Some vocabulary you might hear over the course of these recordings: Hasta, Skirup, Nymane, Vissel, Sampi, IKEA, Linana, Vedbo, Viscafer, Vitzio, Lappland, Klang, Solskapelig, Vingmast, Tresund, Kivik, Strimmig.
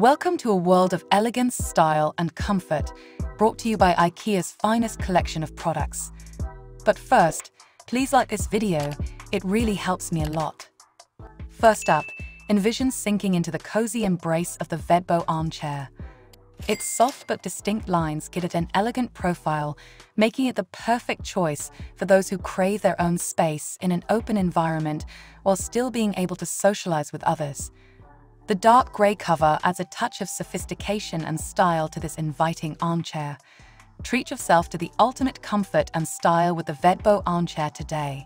Welcome to a world of elegance, style, and comfort, brought to you by IKEA's finest collection of products. But first, please like this video, it really helps me a lot. First up, envision sinking into the cozy embrace of the Vedbo armchair. Its soft but distinct lines give it an elegant profile, making it the perfect choice for those who crave their own space in an open environment while still being able to socialize with others. The dark grey cover adds a touch of sophistication and style to this inviting armchair. Treat yourself to the ultimate comfort and style with the Vedbo armchair today.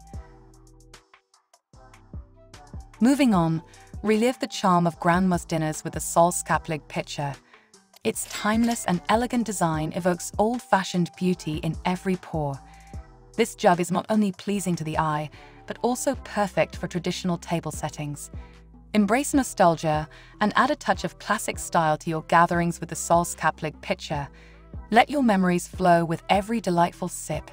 Moving on, relive the charm of grandma's dinners with the Solskapelig pitcher. Its timeless and elegant design evokes old-fashioned beauty in every pour. This jug is not only pleasing to the eye, but also perfect for traditional table settings. Embrace nostalgia and add a touch of classic style to your gatherings with the Solskapelig pitcher. Let your memories flow with every delightful sip.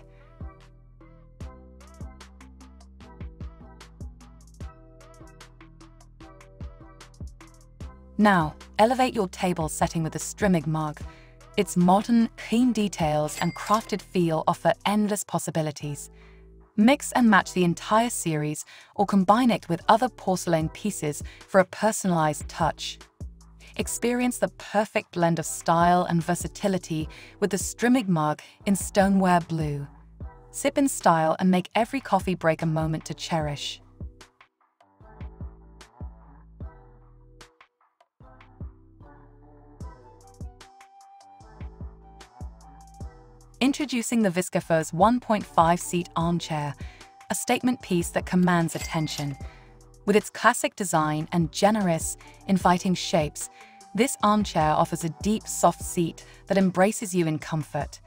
Now, elevate your table setting with the Strimmig mug. Its modern, clean details and crafted feel offer endless possibilities. Mix and match the entire series or combine it with other porcelain pieces for a personalized touch. Experience the perfect blend of style and versatility with the Strimmig mug in stoneware blue. Sip in style and make every coffee break a moment to cherish. Introducing the Viscafer's 1.5-seat armchair, a statement piece that commands attention. With its classic design and generous, inviting shapes, this armchair offers a deep, soft seat that embraces you in comfort.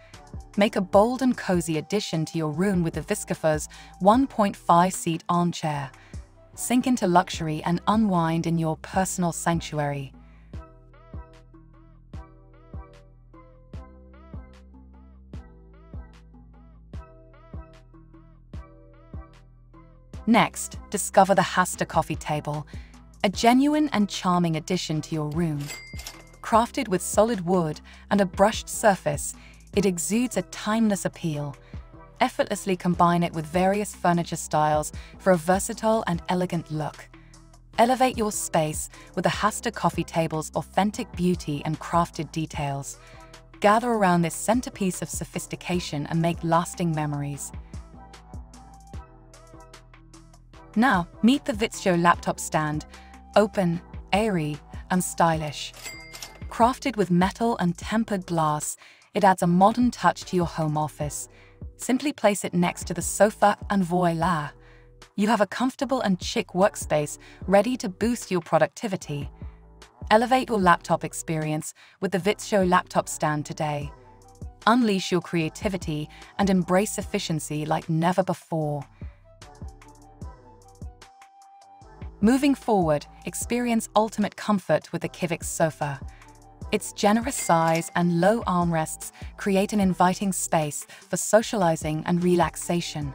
Make a bold and cozy addition to your room with the Viscafer's 1.5-seat armchair. Sink into luxury and unwind in your personal sanctuary. Next, discover the Hasta coffee table, a genuine and charming addition to your room. Crafted with solid wood and a brushed surface, it exudes a timeless appeal. Effortlessly combine it with various furniture styles for a versatile and elegant look. Elevate your space with the Hasta coffee table's authentic beauty and crafted details. Gather around this centerpiece of sophistication and make lasting memories. Now, meet the Vitzio laptop stand, open, airy, and stylish. Crafted with metal and tempered glass, it adds a modern touch to your home office. Simply place it next to the sofa and voila! You have a comfortable and chic workspace ready to boost your productivity. Elevate your laptop experience with the Vitzio laptop stand today. Unleash your creativity and embrace efficiency like never before. Moving forward, experience ultimate comfort with the Kivik sofa. Its generous size and low armrests create an inviting space for socializing and relaxation.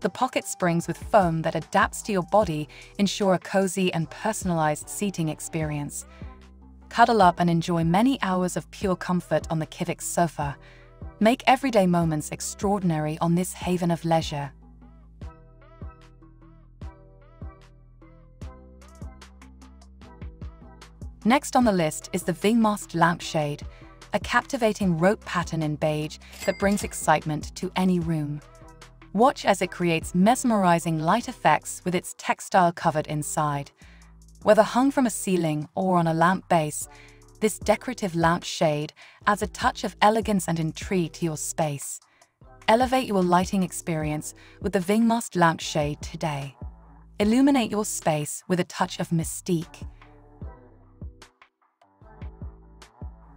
The pocket springs with foam that adapts to your body ensure a cozy and personalized seating experience. Cuddle up and enjoy many hours of pure comfort on the Kivik sofa. Make everyday moments extraordinary on this haven of leisure. Next on the list is the Vingmast lampshade, a captivating rope pattern in beige that brings excitement to any room. Watch as it creates mesmerizing light effects with its textile covered inside. Whether hung from a ceiling or on a lamp base, this decorative lampshade adds a touch of elegance and intrigue to your space. Elevate your lighting experience with the Vingmast lampshade today. Illuminate your space with a touch of mystique.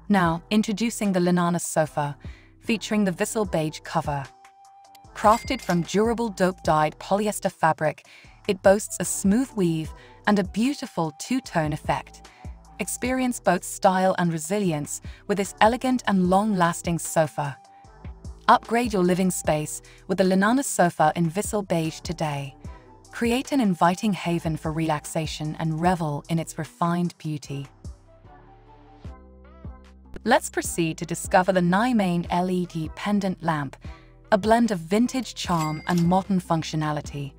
Now, introducing the Linana sofa, featuring the Vissel beige cover. Crafted from durable dope-dyed polyester fabric, it boasts a smooth weave and a beautiful two-tone effect. Experience both style and resilience with this elegant and long-lasting sofa. Upgrade your living space with the Linana sofa in Vissel beige today. Create an inviting haven for relaxation and revel in its refined beauty. Let's proceed to discover the Nymane LED pendant lamp, a blend of vintage charm and modern functionality.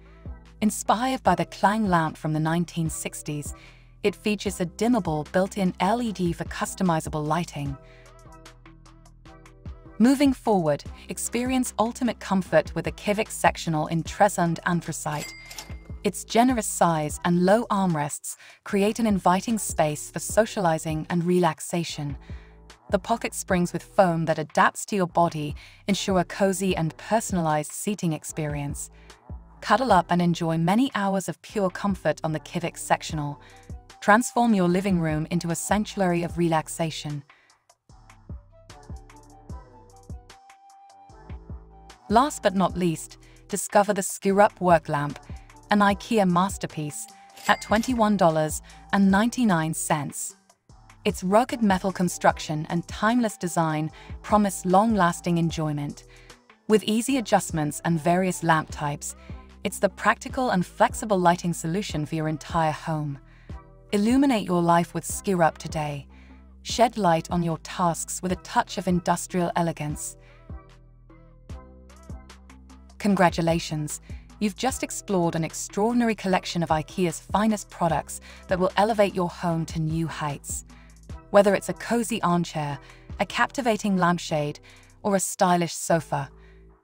Inspired by the Klang lamp from the 1960s, it features a dimmable built-in LED for customizable lighting. Moving forward, experience ultimate comfort with a Kivik sectional in Tresund anthracite. Its generous size and low armrests create an inviting space for socializing and relaxation. The pocket springs with foam that adapts to your body ensure a cozy and personalized seating experience. Cuddle up and enjoy many hours of pure comfort on the Kivik sectional. Transform your living room into a sanctuary of relaxation. Last but not least, discover the Skirup work lamp, an IKEA masterpiece, at $21.99. Its rugged metal construction and timeless design promise long-lasting enjoyment. With easy adjustments and various lamp types, it's the practical and flexible lighting solution for your entire home. Illuminate your life with Skirup today. Shed light on your tasks with a touch of industrial elegance. Congratulations! You've just explored an extraordinary collection of IKEA's finest products that will elevate your home to new heights. Whether it's a cozy armchair, a captivating lampshade, or a stylish sofa,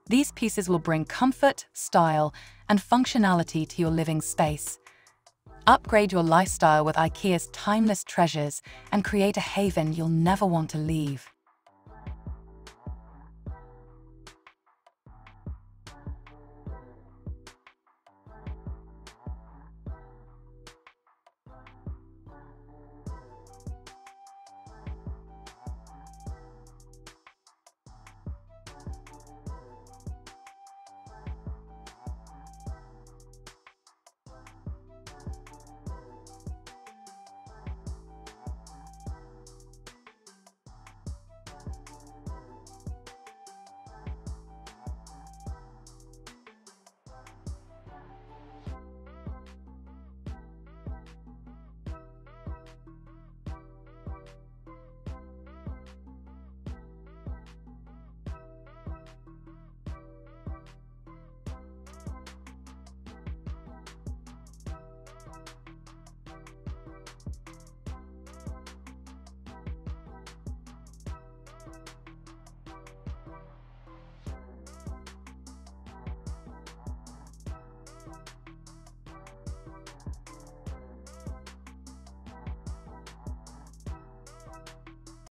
these pieces will bring comfort, style, and functionality to your living space. Upgrade your lifestyle with IKEA's timeless treasures and create a haven you'll never want to leave.